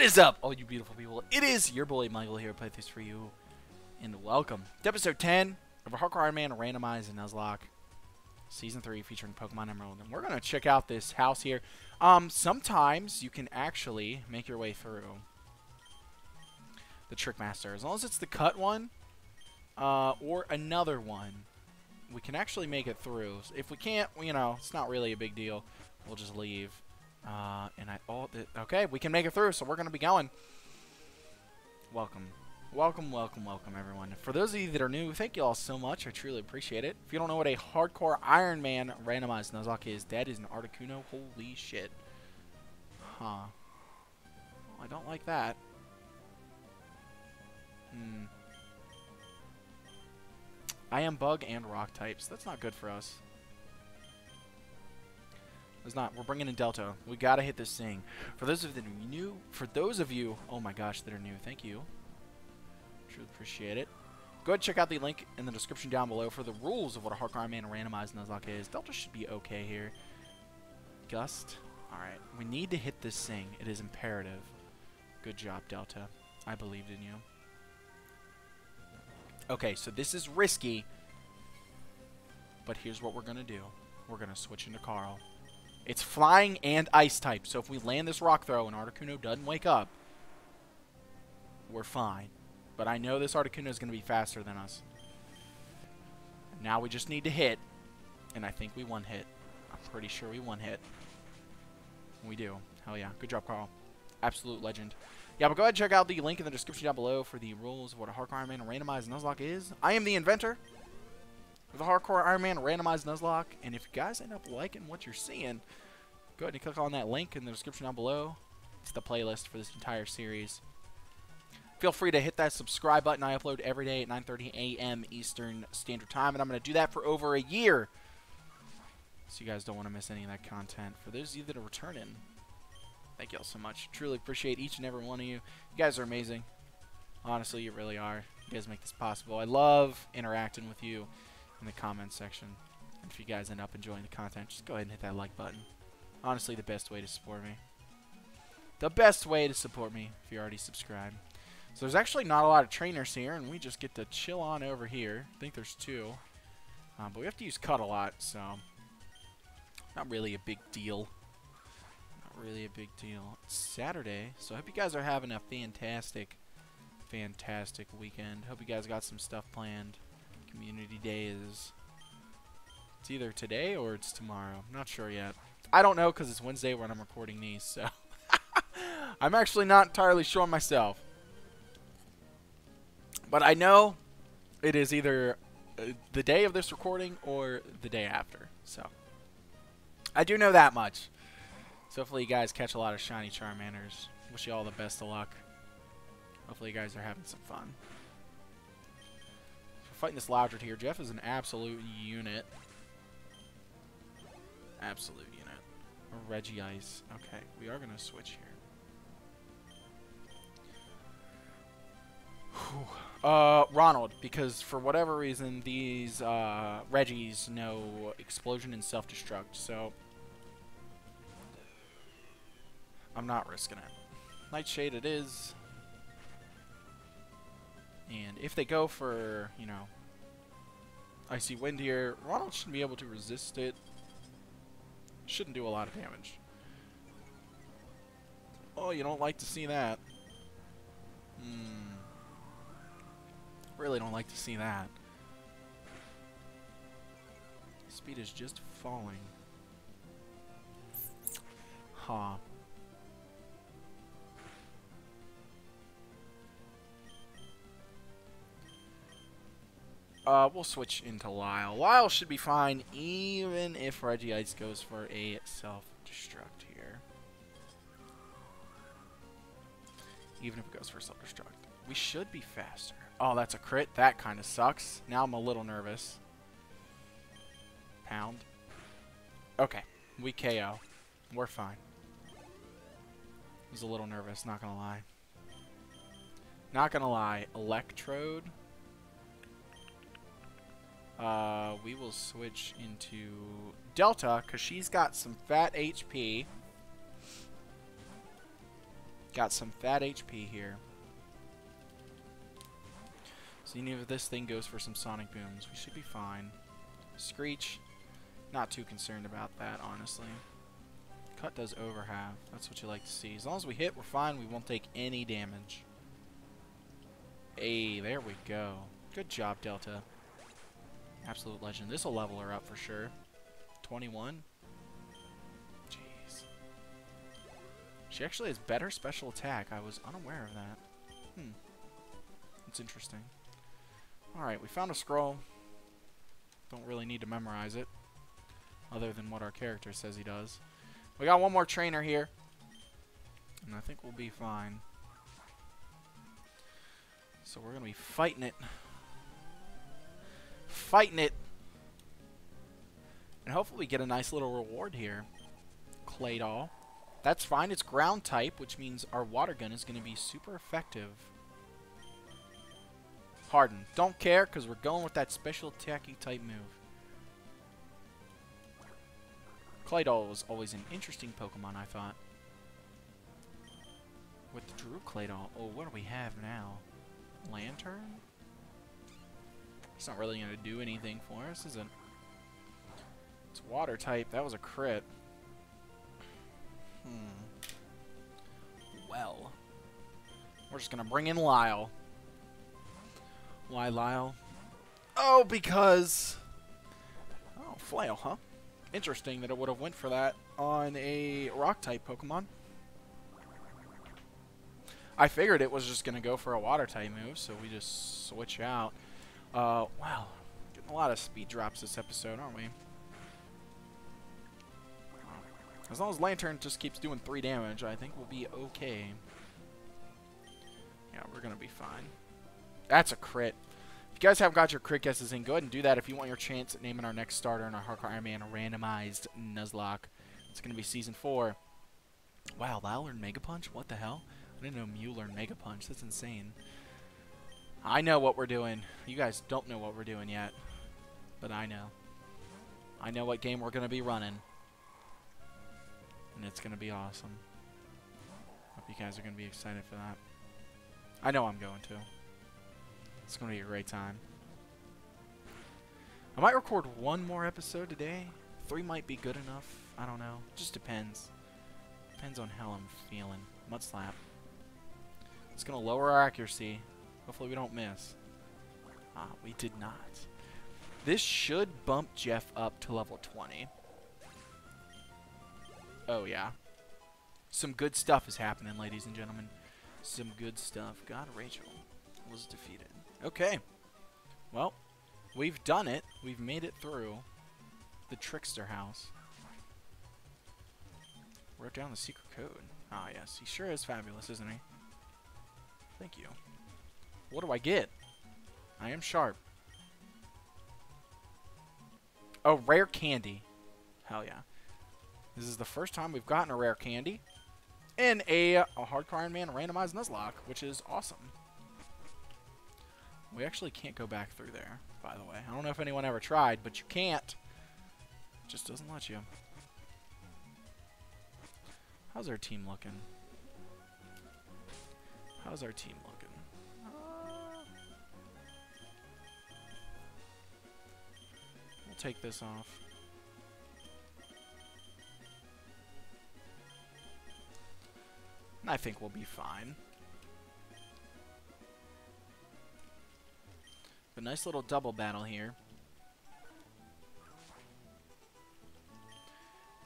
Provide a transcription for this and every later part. What is up, all you beautiful people? It is your boy Michael here, Playthroughs for you, and welcome to episode 10 of Hardcore Iron Man Randomized Nuzlocke, Season 3, featuring Pokemon Emerald. And we're gonna check out this house here. Sometimes you can actually make your way through the Trick Master, as long as it's the cut one or another one. We can actually make it through. If we can't, you know, it's not really a big deal. We'll just leave. Okay, we can make it through, so we're gonna be going. Welcome everyone. For those of you that are new, thank you all so much. I truly appreciate it. If you don't know what a Hardcore Iron Man Randomized Nuzlocke is, that is an Articuno. Holy shit. Huh. Well, I don't like that. I am bug and rock types. That's not good for us. It's not. We're bringing in Delta. We gotta hit this thing. For those of you that are new, oh my gosh, that are new, thank you. Truly appreciate it. Go ahead and check out the link in the description down below for the rules of what a Hardcore Iron Man Randomized Nuzlocke is. Delta should be okay here. Gust. Alright. We need to hit this thing. It is imperative. Good job, Delta. I believed in you. Okay, so this is risky. But here's what we're gonna do. We're gonna switch into Carl. It's flying and ice type, so if we land this rock throw and Articuno doesn't wake up, we're fine. But I know this Articuno is going to be faster than us. Now we just need to hit, and I think we one hit. I'm pretty sure we one hit. We do. Hell yeah. Good job, Carl. Absolute legend. Yeah, but go ahead and check out the link in the description down below for the rules of what a Hardcore Iron Man Randomized Nuzlocke is. I am the inventor of the Hardcore Iron Man Randomized Nuzlocke, and if you guys end up liking what you're seeing, go ahead and click on that link in the description down below. It's the playlist for this entire series. Feel free to hit that subscribe button. I upload every day at 9:30 a.m. Eastern Standard Time, and I'm going to do that for over a year. So you guys don't want to miss any of that content. For those of you that are returning, thank you all so much. Truly appreciate each and every one of you. You guys are amazing. Honestly, you really are. You guys make this possible. I love interacting with you in the comments section. If you guys end up enjoying the content, just go ahead and hit that like button. Honestly, the best way to support me. The best way to support me if you're already subscribed. So there's actually not a lot of trainers here, and we just get to chill on over here. I think there's two. But we have to use cut a lot, so not really a big deal. Not really a big deal. It's Saturday, so I hope you guys are having a fantastic weekend. Hope you guys got some stuff planned. Community Day is, it's either today or it's tomorrow. I'm not sure yet. I don't know because it's Wednesday when I'm recording these, so I'm actually not entirely sure myself. But I know it is either the day of this recording or the day after. So I do know that much. So hopefully you guys catch a lot of shiny Charmanders. Wish you all the best of luck. Hopefully you guys are having some fun. Fighting this Loudred here. Jeff is an absolute unit. Absolute unit. Regi Ice. Okay, we are going to switch here. Whew. Ronald, because for whatever reason, these Regis know Explosion and Self-Destruct, so I'm not risking it. Nightshade it is. And if they go for, you know, Icy Wind here, Ronald shouldn't be able to resist it. Shouldn't do a lot of damage. Oh, you don't like to see that. Really don't like to see that. Speed is just falling. Huh. We'll switch into Lyle. Lyle should be fine, even if Regi Ice goes for a self-destruct here. Even if it goes for self-destruct. We should be faster. Oh, that's a crit. That kind of sucks. Now I'm a little nervous. Pound. Okay. We KO. We're fine. I was a little nervous, not gonna lie. Not gonna lie. Electrode. We will switch into Delta because she's got some fat HP. Got some fat HP here. So you know if this thing goes for some Sonic Booms, we should be fine. Screech, not too concerned about that, honestly. Cut does over half. That's what you like to see. As long as we hit, we're fine. We won't take any damage. Hey, there we go. Good job, Delta. Absolute legend. This will level her up for sure. 21. Jeez. She actually has better special attack. I was unaware of that. Hmm. That's interesting. Alright, we found a scroll. Don't really need to memorize it. Other than what our character says he does. We got one more trainer here. And I think we'll be fine. So we're going to be fighting it. Fighting it. And hopefully we get a nice little reward here. Claydol. That's fine. It's ground type, which means our water gun is going to be super effective. Harden. Don't care because we're going with that special attacking type move. Claydol was always an interesting Pokemon, I thought. Withdrew Claydol. Oh, what do we have now? Lanturn? It's not really going to do anything for us, is it? It's water type. That was a crit. Hmm. Well. We're just going to bring in Lyle. Why Lyle? Oh, because... Oh, Flail, huh? Interesting that it would have went for that on a Rock-type Pokemon. I figured it was just going to go for a Water-type move, so we just switch out. Wow, getting a lot of speed drops this episode, aren't we? As long as Lantern just keeps doing 3 damage, I think we'll be okay. Yeah, we're going to be fine. That's a crit. If you guys haven't got your crit guesses in, go ahead and do that if you want your chance at naming our next starter in our Hardcore Iron Man Randomized Nuzlocke. It's going to be Season 4. Wow, Lyle learned Mega Punch? What the hell? I didn't know Mew learned Mega Punch. That's insane. I know what we're doing. You guys don't know what we're doing yet. But I know. I know what game we're going to be running. And it's going to be awesome. Hope you guys are going to be excited for that. I know I'm going to. It's going to be a great time. I might record one more episode today. 3 might be good enough. I don't know. Just depends. Depends on how I'm feeling. Mud slap. It's going to lower our accuracy. Hopefully we don't miss. Ah, we did not. This should bump Jeff up to level 20. Oh, yeah. Some good stuff is happening, ladies and gentlemen. Some good stuff. God, Rachel was defeated. Okay, well, we've done it. We've made it through the Trickster House. Wrote down the secret code. Ah, yes, he sure is fabulous, isn't he? Thank you. What do I get? I am sharp. Oh, rare candy. Hell yeah. This is the first time we've gotten a rare candy in a Hardcore Iron Man Randomized Nuzlocke, which is awesome. We actually can't go back through there, by the way. I don't know if anyone ever tried, but you can't. It just doesn't let you. How's our team looking? How's our team looking? We'll take this off. And I think we'll be fine. A nice little double battle here.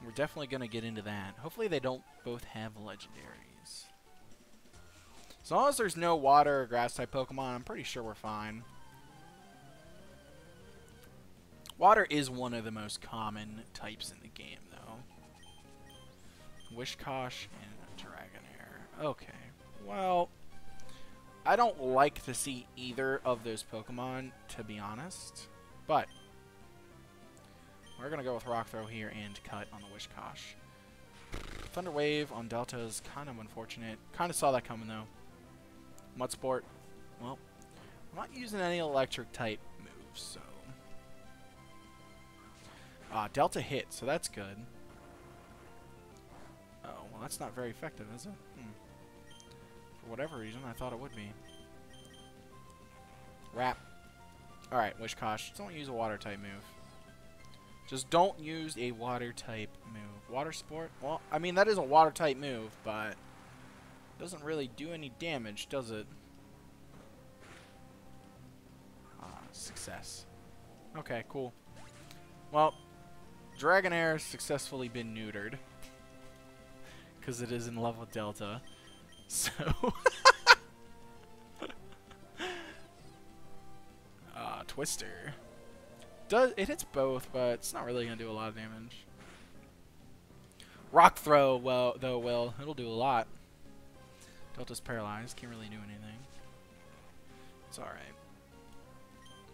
We're definitely going to get into that. Hopefully they don't both have legendaries. As long as there's no water or grass type Pokemon, I'm pretty sure we're fine. Water is one of the most common types in the game, though. Wishkosh and Dragonair. Okay. Well... I don't like to see either of those Pokemon, to be honest, but we're going to go with Rock Throw here and Cut on the Wishkosh. Thunder Wave on Delta is kind of unfortunate. Kind of saw that coming, though. Mud Sport. Well, I'm not using any Electric-type moves, so... Delta hit, so that's good. Oh, well, that's not very effective, is it? Hmm. For whatever reason, I thought it would be. Wrap. Alright, Wishkosh, just don't use a Water-type move. Just don't use a Water-type move. Water Sport? Well, I mean, that is a Water-type move, but it doesn't really do any damage, does it? Ah, success. Okay, cool. Well, Dragonair has successfully been neutered. Because it is in love with Delta. So... Twister. It hits both, but it's not really going to do a lot of damage. Rock Throw, well, though, will. It'll do a lot. Delta's paralyzed. Can't really do anything. It's alright.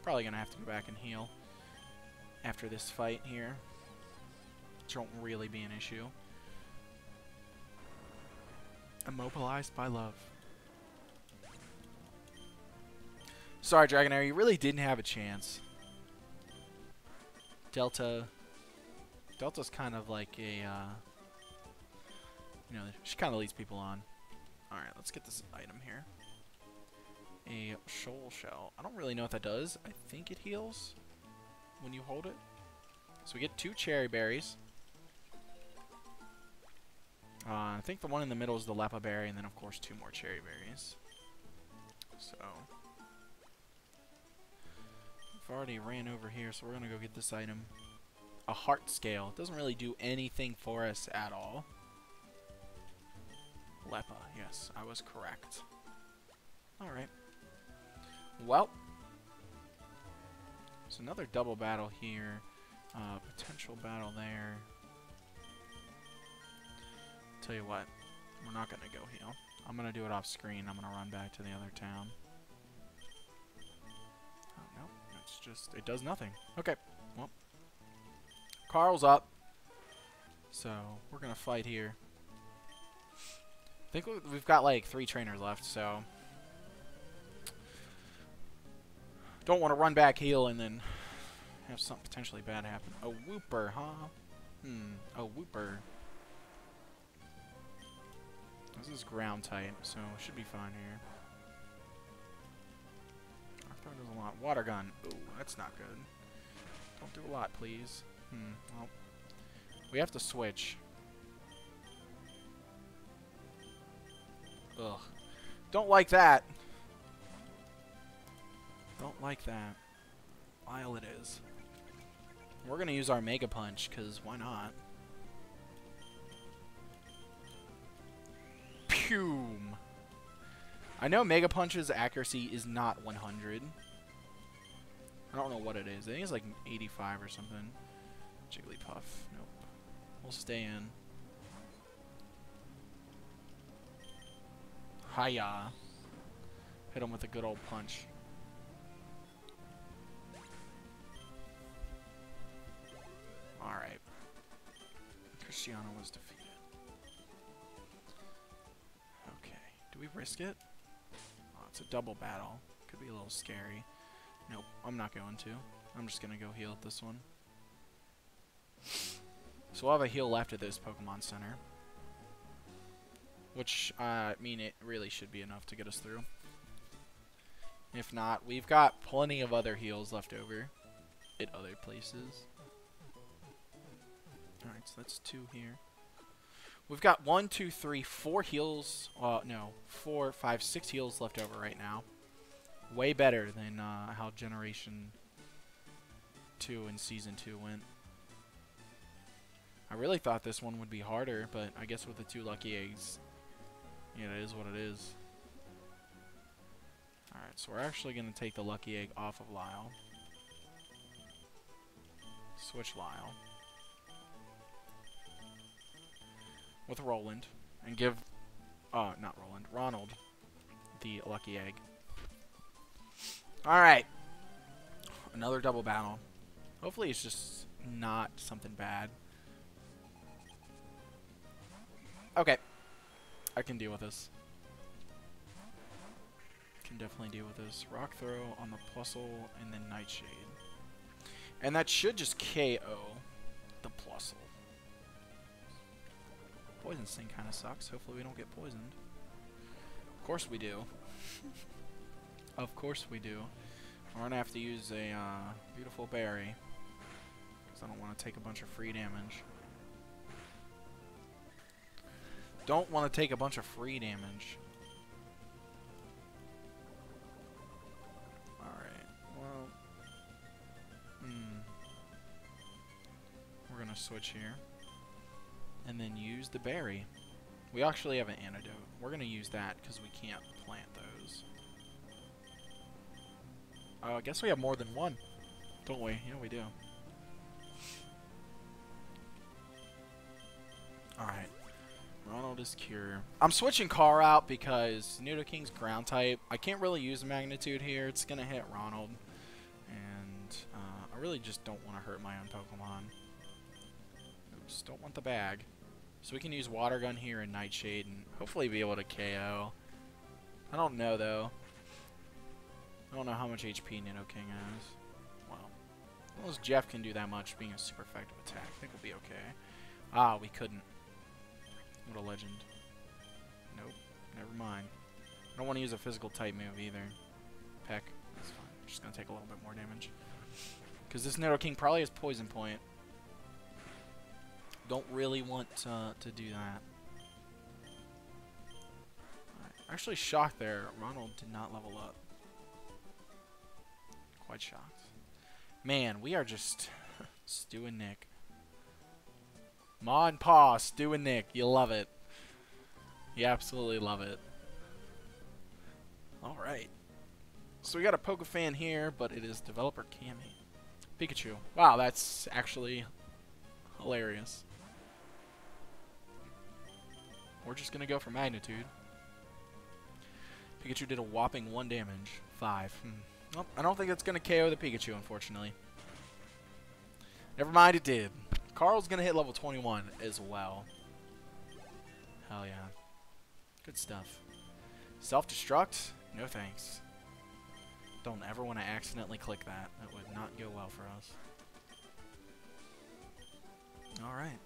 Probably going to have to go back and heal after this fight here. Which won't really be an issue. Immobilized by love. Sorry, Dragonair, you really didn't have a chance. Delta's kind of like a, you know, she kind of leads people on. Alright, let's get this item here. A Shoal Shell. I don't really know what that does. I think it heals when you hold it. So we get 2 Cherry Berries. I think the one in the middle is the Lepa Berry, and then, of course, 2 more Cherry Berries. So... already ran over here, so we're gonna go get this item. A Heart Scale. It doesn't really do anything for us at all. Lepa, yes, I was correct. Alright. Well. There's another double battle here. Potential battle there. Tell you what, we're not gonna go heal. I'm gonna do it off screen. I'm gonna run back to the other town. Just it does nothing. Okay, well, Carl's up, so we're gonna fight here. I think we've got like 3 trainers left, so don't want to run back heal and then have something potentially bad happen. A Whooper, huh? A Whooper. This is ground type, so it should be fine here. Does a lot. Water Gun. Ooh, that's not good. Don't do a lot, please. Well, we have to switch. Ugh. Don't like that. Don't like that. Lyle it is. We're gonna use our Mega Punch, because why not? Pum. I know Mega Punch's accuracy is not 100. I don't know what it is. I think it's like 85 or something. Jigglypuff. Nope. We'll stay in. Hiya. Hit him with a good old punch. Alright. Cristiano was defeated. We risk it? Oh, it's a double battle. Could be a little scary. Nope, I'm not going to. I'm just going to go heal at this one. So we'll have a heal left at this Pokemon Center. Which, I mean, it really should be enough to get us through. If not, we've got plenty of other heals left over at other places. Alright, so that's 2 here. We've got 4 heals. No, 4, 5, 6 heals left over right now. Way better than how Generation 2 and Season 2 went. I really thought this one would be harder, but I guess with the 2 lucky eggs, yeah, it is what it is. Alright, so we're actually going to take the lucky egg off of Lyle. Switch Lyle. With Roland, and give, not Roland, Ronald, the lucky egg. Alright. Another double battle. Hopefully it's just not something bad. Okay. I can deal with this. Can definitely deal with this. Rock Throw on the Plusle, and then Nightshade. And that should just KO the Plusle. Poison Sting kind of sucks. Hopefully we don't get poisoned. Of course we do. Of course we do. We're gonna have to use a beautiful berry, because I don't want to take a bunch of free damage. Don't want to take a bunch of free damage. Alright, well... We're gonna switch here. And then use the berry. We actually have an antidote. We're gonna use that, because we can't plant those. Oh, I guess we have more than one, don't we? Yeah, we do. Alright. Ronald is Cure. I'm switching Carl out because Nidoking's ground type. I can't really use Magnitude here. It's going to hit Ronald. And I really just don't want to hurt my own Pokemon. Oops, don't want the bag. So we can use Water Gun here and Nightshade and hopefully be able to KO. I don't know, though. I don't know how much HP Nidoking has. Well, as long as Jeff can do that much, being a super effective attack, I think we'll be okay. Ah, we couldn't. What a legend. Nope. Never mind. I don't want to use a physical type move either. Peck. That's fine. I'm just going to take a little bit more damage. Because this Nidoking probably has Poison Point. Don't really want to do that. Right. Actually shocked there. Ronald did not level up. Quite shocked. Man, we are just Stu and Nick. Ma and Pa, Stu and Nick. You love it. You absolutely love it. Alright. So we got a Pokefan here, but it is developer Kami. Pikachu. Wow, that's actually hilarious. We're just going to go for Magnitude. Pikachu did a whopping 1 damage. 5. Well, I don't think that's going to KO the Pikachu, unfortunately. Never mind, it did. Carl's going to hit level 21 as well. Hell yeah. Good stuff. Self-destruct? No thanks. Don't ever want to accidentally click that. That would not go well for us. Alright.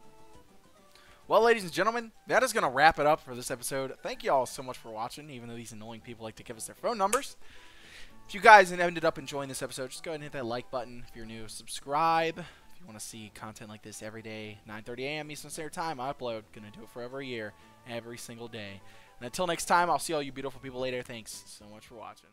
Well, ladies and gentlemen, that is going to wrap it up for this episode. Thank you all so much for watching, even though these annoying people like to give us their phone numbers. If you guys ended up enjoying this episode, just go ahead and hit that like button. If you're new, subscribe. If you want to see content like this every day, 9:30 a.m. Eastern Standard Time, I upload. Gonna do it for over a year, every single day. And until next time, I'll see all you beautiful people later. Thanks so much for watching.